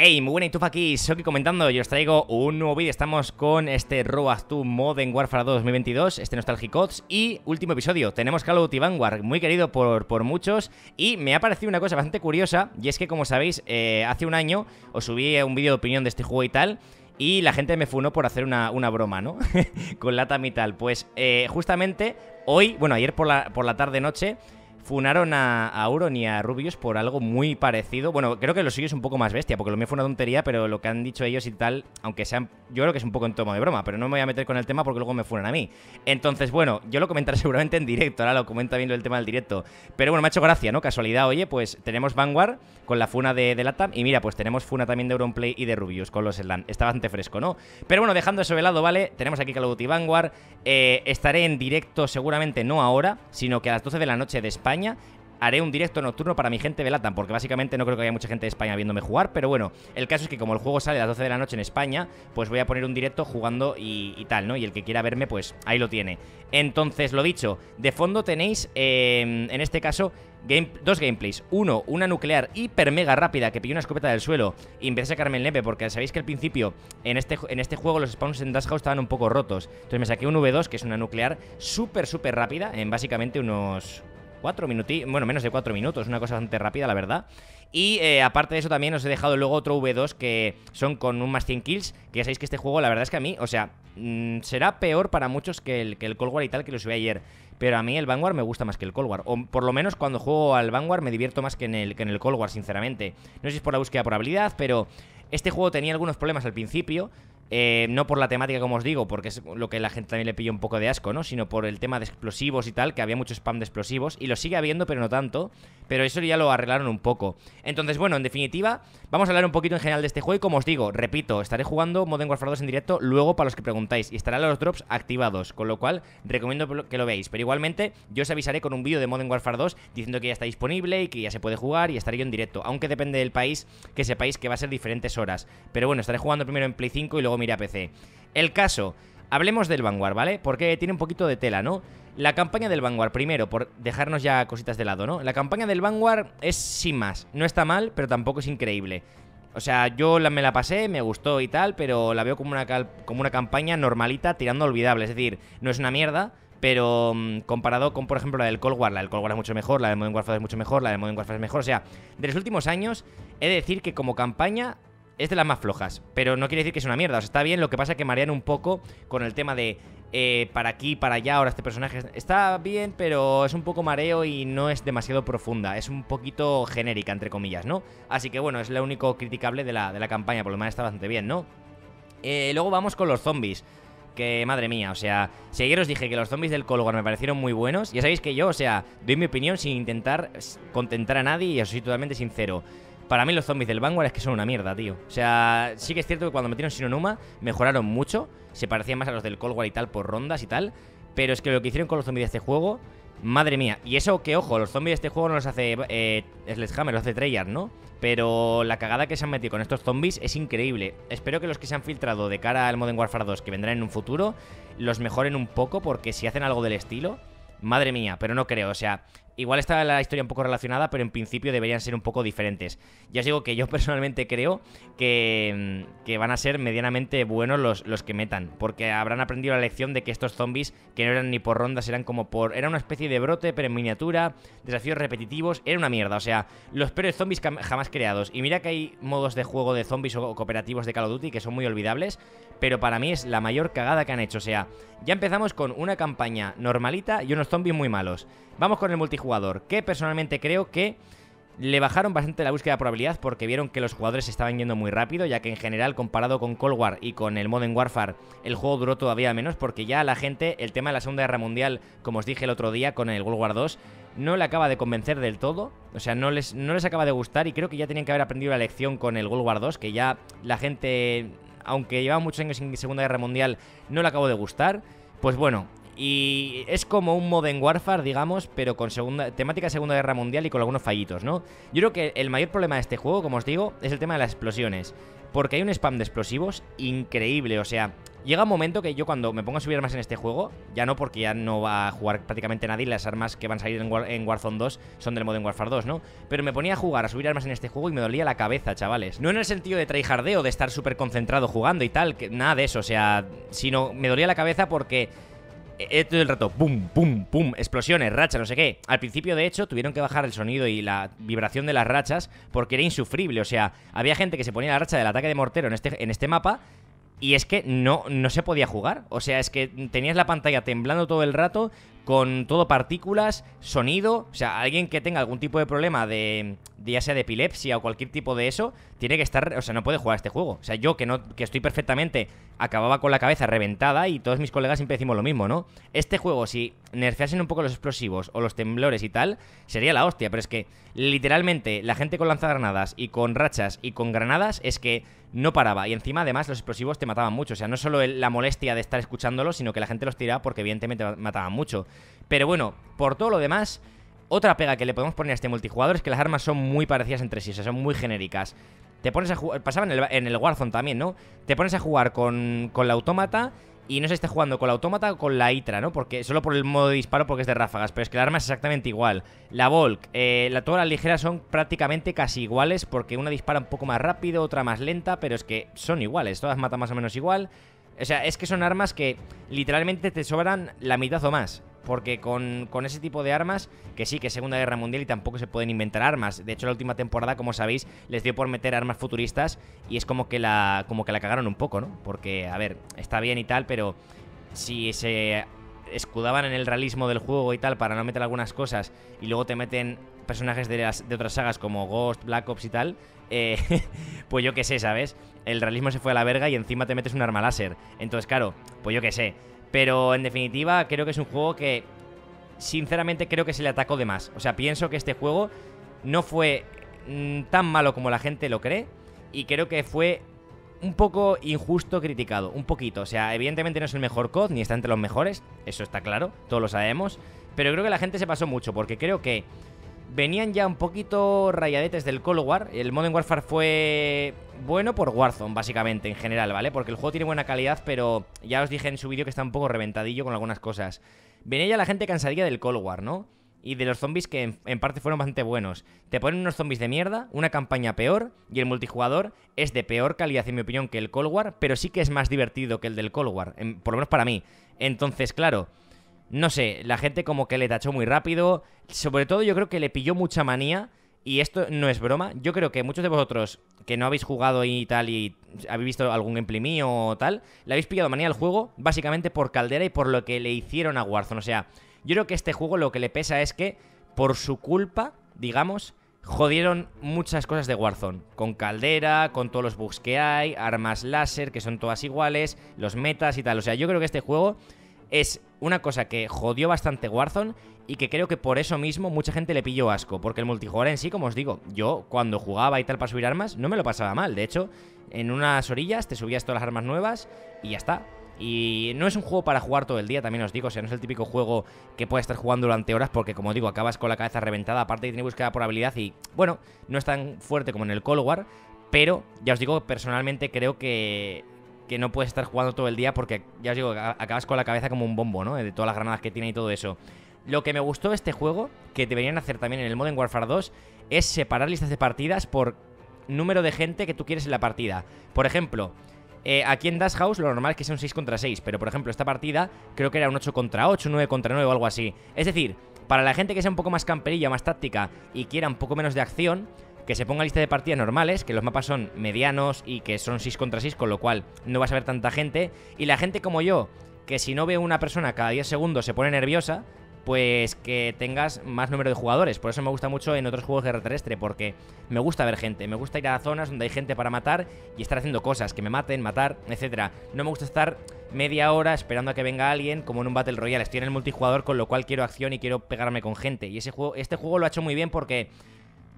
Hey, muy buena y tú aquí, Soki comentando, yo os traigo un nuevo vídeo, estamos con este Road to Modern Warfare 2 2022, este Nostalgicods y último episodio, tenemos Call of Duty Vanguard, muy querido por muchos y me ha parecido una cosa bastante curiosa y es que como sabéis, hace un año os subí un vídeo de opinión de este juego y tal y la gente me funó por hacer una broma, ¿no? Con Latam y tal, pues justamente hoy, bueno ayer por la tarde noche funaron a Auron y a Rubius por algo muy parecido. Bueno, creo que lo suyo es un poco más bestia, porque lo mío fue una tontería, pero lo que han dicho ellos y tal, aunque sean... Yo creo que es un poco en tomo de broma, pero no me voy a meter con el tema porque luego me funan a mí. Entonces, bueno, yo lo comentaré seguramente en directo, ahora lo comenta bien el tema del directo. Pero bueno, me ha hecho gracia, ¿no? Casualidad, oye, pues tenemos Vanguard con la funa de Latam y mira, pues tenemos funa también de Auronplay y de Rubius con los SLAN. Está bastante fresco, ¿no? Pero bueno, dejando eso de lado, ¿vale? Tenemos aquí Call of Duty Vanguard. Estaré en directo seguramente no ahora, sino que a las 12 de la noche de España haré un directo nocturno para mi gente de Latam, porque básicamente no creo que haya mucha gente de España viéndome jugar, pero bueno, el caso es que como el juego sale a las 12 de la noche en España, pues voy a poner un directo jugando y tal, ¿no? Y el que quiera verme, pues ahí lo tiene. Entonces, lo dicho, de fondo tenéis, en este caso... dos gameplays, uno, una nuclear hiper mega rápida que pilló una escopeta del suelo y empecé a sacarme el neve porque sabéis que al principio en este juego los spawns en Das Haus estaban un poco rotos, entonces me saqué un V2 que es una nuclear súper rápida en básicamente unos 4 minutitos, bueno menos de 4 minutos, una cosa bastante rápida la verdad. Y aparte de eso también os he dejado luego otro V2 que son con un más 100 kills, que ya sabéis que este juego la verdad es que a mí, o sea, será peor para muchos que el Cold War y tal que lo subí ayer, pero a mí el Vanguard me gusta más que el Cold War, o por lo menos cuando juego al Vanguard me divierto más que en el Cold War sinceramente, no sé si es por la búsqueda por habilidad, pero este juego tenía algunos problemas al principio. No por la temática, como os digo, porque es lo que la gente también le pilló un poco de asco, ¿no? Sino por el tema de explosivos y tal, que había mucho spam de explosivos. Y lo sigue habiendo, pero no tanto. Pero eso ya lo arreglaron un poco. Entonces, bueno, en definitiva, vamos a hablar un poquito en general de este juego. Y como os digo, repito, estaré jugando Modern Warfare 2 en directo luego para los que preguntáis. Y estarán los drops activados, con lo cual recomiendo que lo veáis. Pero igualmente, yo os avisaré con un vídeo de Modern Warfare 2 diciendo que ya está disponible y que ya se puede jugar y estaré yo en directo. Aunque depende del país, que sepáis que va a ser diferentes horas. Pero bueno, estaré jugando primero en Play 5 y luego mira PC. El caso, hablemos del Vanguard, ¿vale? Porque tiene un poquito de tela, ¿no? La campaña del Vanguard, primero, por dejarnos ya cositas de lado, ¿no? La campaña del Vanguard es sin más, no está mal, pero tampoco es increíble. O sea, yo me la pasé, me gustó y tal, pero la veo como una campaña normalita tirando olvidable, es decir, no es una mierda, pero comparado con, por ejemplo, la del Cold War. La del Cold War es mucho mejor, la del Modern Warfare es mucho mejor, la del Modern Warfare es mejor, o sea, de los últimos años he de decir que como campaña es de las más flojas, pero no quiere decir que es una mierda. O sea, está bien, lo que pasa es que marean un poco con el tema de para aquí, para allá, ahora este personaje. Está bien, pero es un poco mareo y no es demasiado profunda. Es un poquito genérica, entre comillas, ¿no? Así que bueno, es lo único criticable de la campaña, por lo demás está bastante bien, ¿no? Luego vamos con los zombies. Que madre mía, o sea, si ayer os dije que los zombies del Cold War me parecieron muy buenos, ya sabéis que yo, o sea, doy mi opinión sin intentar contentar a nadie y os soy totalmente sincero. Para mí los zombies del Vanguard es que son una mierda, tío. O sea, sí que es cierto que cuando metieron Shino Numa mejoraron mucho. Se parecían más a los del Cold War y tal por rondas y tal. Pero es que lo que hicieron con los zombies de este juego... Madre mía. Y eso que, ojo, los zombies de este juego no los hace Sledgehammer, los hace Treyarch, ¿no? Pero la cagada que se han metido con estos zombies es increíble. Espero que los que se han filtrado de cara al Modern Warfare 2, que vendrán en un futuro, los mejoren un poco porque si hacen algo del estilo... Madre mía, pero no creo, o sea... Igual está la historia un poco relacionada, pero en principio deberían ser un poco diferentes. Ya os digo que yo personalmente creo que van a ser medianamente buenos los que metan, porque habrán aprendido la lección de que estos zombies, que no eran ni por rondas, eran como por... Era una especie de brote, pero en miniatura, desafíos repetitivos, era una mierda. O sea, los peores zombies jamás creados. Y mira que hay modos de juego de zombies o cooperativos de Call of Duty que son muy olvidables, pero para mí es la mayor cagada que han hecho. O sea, ya empezamos con una campaña normalita y unos zombies muy malos. Vamos con el multijugador, que personalmente creo que le bajaron bastante la búsqueda de probabilidad porque vieron que los jugadores se estaban yendo muy rápido, ya que en general, comparado con Cold War y con el Modern Warfare, el juego duró todavía menos porque ya la gente, el tema de la Segunda Guerra Mundial, como os dije el otro día con el World War 2, no le acaba de convencer del todo, o sea, no les acaba de gustar y creo que ya tenían que haber aprendido la lección con el World War 2, que ya la gente, aunque llevaba muchos años sin Segunda Guerra Mundial, no le acabó de gustar, pues bueno... Y es como un Modern Warfare, digamos, pero con temática Segunda Guerra Mundial y con algunos fallitos, ¿no? Yo creo que el mayor problema de este juego, como os digo, es el tema de las explosiones, porque hay un spam de explosivos increíble. O sea, llega un momento que yo cuando me pongo a subir armas en este juego, ya no, porque ya no va a jugar prácticamente nadie, y las armas que van a salir en Warzone 2 son del Modern Warfare 2, ¿no? Pero me ponía a jugar, a subir armas en este juego y me dolía la cabeza, chavales. No en el sentido de tryhardeo, de estar súper concentrado jugando y tal, que nada de eso, o sea, sino me dolía la cabeza porque todo el rato, pum, pum, pum, explosiones, racha, no sé qué. Al principio, de hecho, tuvieron que bajar el sonido y la vibración de las rachas porque era insufrible. O sea, había gente que se ponía la racha del ataque de mortero en este mapa y es que no se podía jugar. O sea, es que tenías la pantalla temblando todo el rato, con todo partículas, sonido. O sea, alguien que tenga algún tipo de problema de ya sea de epilepsia o cualquier tipo de eso, tiene que estar, o sea, no puede jugar a este juego. O sea, yo que estoy perfectamente, acababa con la cabeza reventada, y todos mis colegas siempre decimos lo mismo, ¿no? Este juego, si nerfeasen un poco los explosivos o los temblores y tal, sería la hostia. Pero es que literalmente la gente con lanzagranadas y con rachas y con granadas es que no paraba. Y encima además los explosivos te mataban mucho. O sea, no solo la molestia de estar escuchándolos, sino que la gente los tiraba porque evidentemente mataban mucho. Pero bueno, por todo lo demás, otra pega que le podemos poner a este multijugador es que las armas son muy parecidas entre sí, o sea, son muy genéricas. Te pones a jugar, pasaba en el Warzone también, ¿no? Te pones a jugar con la autómata y no sé si estás jugando con la autómata o con la ITRA, ¿no? Porque solo por el modo de disparo, porque es de ráfagas, pero es que la arma es exactamente igual. La Volk, todas las ligeras son prácticamente casi iguales, porque una dispara un poco más rápido, otra más lenta, pero es que son iguales, todas matan más o menos igual. O sea, es que son armas que literalmente te sobran la mitad o más. Porque con ese tipo de armas, que sí, que es Segunda Guerra Mundial y tampoco se pueden inventar armas. De hecho, la última temporada, como sabéis, les dio por meter armas futuristas y es como que la cagaron un poco, ¿no? Porque, a ver, está bien y tal, pero si se escudaban en el realismo del juego y tal para no meter algunas cosas y luego te meten personajes de otras sagas como Ghost, Black Ops y tal, pues yo qué sé, ¿sabes? El realismo se fue a la verga y encima te metes un arma láser. Entonces, claro, pues yo qué sé. Pero en definitiva creo que es un juego que sinceramente creo que se le atacó de más. O sea, pienso que este juego no fue tan malo como la gente lo cree, y creo que fue un poco injusto criticado, un poquito. O sea, evidentemente no es el mejor COD ni está entre los mejores, eso está claro, todos lo sabemos, pero creo que la gente se pasó mucho porque creo que venían ya un poquito rayadetes del Cold War. El Modern Warfare fue bueno por Warzone, básicamente, en general, ¿vale? Porque el juego tiene buena calidad, pero ya os dije en su vídeo que está un poco reventadillo con algunas cosas. Venía ya la gente cansadilla del Cold War, ¿no? Y de los zombies que en parte fueron bastante buenos. Te ponen unos zombies de mierda, una campaña peor, y el multijugador es de peor calidad, en mi opinión, que el Cold War, pero sí que es más divertido que el del Cold War, por lo menos para mí. Entonces, claro, no sé, la gente como que le tachó muy rápido. Sobre todo yo creo que le pilló mucha manía, y esto no es broma. Yo creo que muchos de vosotros que no habéis jugado y tal y habéis visto algún gameplay mío o tal, le habéis pillado manía al juego básicamente por Caldera y por lo que le hicieron a Warzone. O sea, yo creo que este juego lo que le pesa es que por su culpa, digamos, jodieron muchas cosas de Warzone, con Caldera, con todos los bugs que hay, armas láser que son todas iguales, los metas y tal. O sea, yo creo que este juego es una cosa que jodió bastante Warzone y que creo que por eso mismo mucha gente le pilló asco, porque el multijugador en sí, como os digo, yo cuando jugaba y tal para subir armas no me lo pasaba mal. De hecho, en unas orillas te subías todas las armas nuevas y ya está. Y no es un juego para jugar todo el día, también os digo. O sea, no es el típico juego que puedes estar jugando durante horas, porque como digo, acabas con la cabeza reventada. Aparte que tiene búsqueda por habilidad y, bueno, no es tan fuerte como en el Cold War, pero ya os digo, personalmente creo que no puedes estar jugando todo el día porque, ya os digo, acabas con la cabeza como un bombo, ¿no? De todas las granadas que tiene y todo eso. Lo que me gustó de este juego, que deberían hacer también en el Modern Warfare 2, es separar listas de partidas por número de gente que tú quieres en la partida. Por ejemplo, aquí en Das Haus lo normal es que sea un 6 contra 6, pero por ejemplo esta partida creo que era un 8 contra 8, 9 contra 9 o algo así. Es decir, para la gente que sea un poco más camperilla, más táctica y quiera un poco menos de acción, que se ponga lista de partidas normales, que los mapas son medianos y que son 6 contra 6, con lo cual no vas a ver tanta gente. Y la gente como yo, que si no ve una persona cada 10 segundos se pone nerviosa, pues que tengas más número de jugadores. Por eso me gusta mucho en otros juegos de guerra terrestre, porque me gusta ver gente, me gusta ir a zonas donde hay gente para matar y estar haciendo cosas, que me maten, matar, etc. No me gusta estar media hora esperando a que venga alguien, como en un Battle Royale. Estoy en el multijugador, con lo cual quiero acción y quiero pegarme con gente. Y este juego lo ha hecho muy bien porque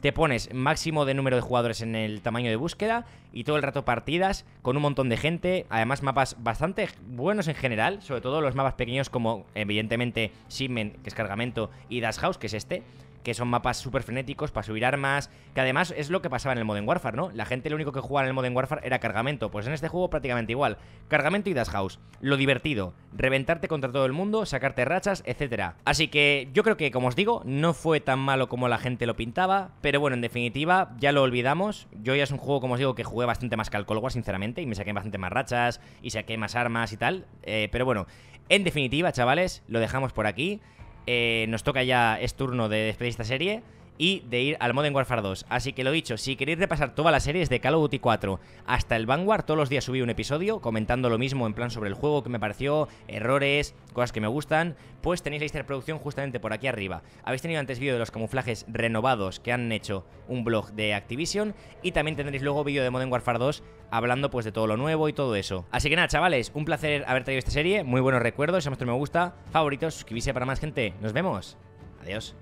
Te pones máximo de número de jugadores en el tamaño de búsqueda y todo el rato partidas con un montón de gente. Además, mapas bastante buenos en general, sobre todo los mapas pequeños como, evidentemente, Shipment, que es cargamento, y Das Haus, que es este, que son mapas súper frenéticos para subir armas, que además es lo que pasaba en el Modern Warfare, ¿no? La gente lo único que jugaba en el Modern Warfare era cargamento. Pues en este juego prácticamente igual, cargamento y Das Haus. Lo divertido, reventarte contra todo el mundo, sacarte rachas, etcétera. Así que yo creo que, como os digo, no fue tan malo como la gente lo pintaba, pero bueno, en definitiva, ya lo olvidamos. Yo ya es un juego, como os digo, que jugué bastante más que al Cold War, sinceramente, y me saqué bastante más rachas y saqué más armas y tal, pero bueno, en definitiva, chavales, lo dejamos por aquí. Nos toca ya, es turno de despedir esta serie y de ir al Modern Warfare 2. Así que lo dicho, si queréis repasar todas las series de Call of Duty 4 hasta el Vanguard, todos los días subí un episodio comentando lo mismo en plan sobre el juego, que me pareció, errores, cosas que me gustan, pues tenéis la lista de producción justamente por aquí arriba. Habéis tenido antes vídeo de los camuflajes renovados que han hecho un blog de Activision, y también tendréis luego vídeo de Modern Warfare 2 hablando pues de todo lo nuevo y todo eso. Así que nada, chavales, un placer haber traído esta serie, muy buenos recuerdos, si os ha gustado me gusta, favoritos, suscribirse para más gente, nos vemos, adiós.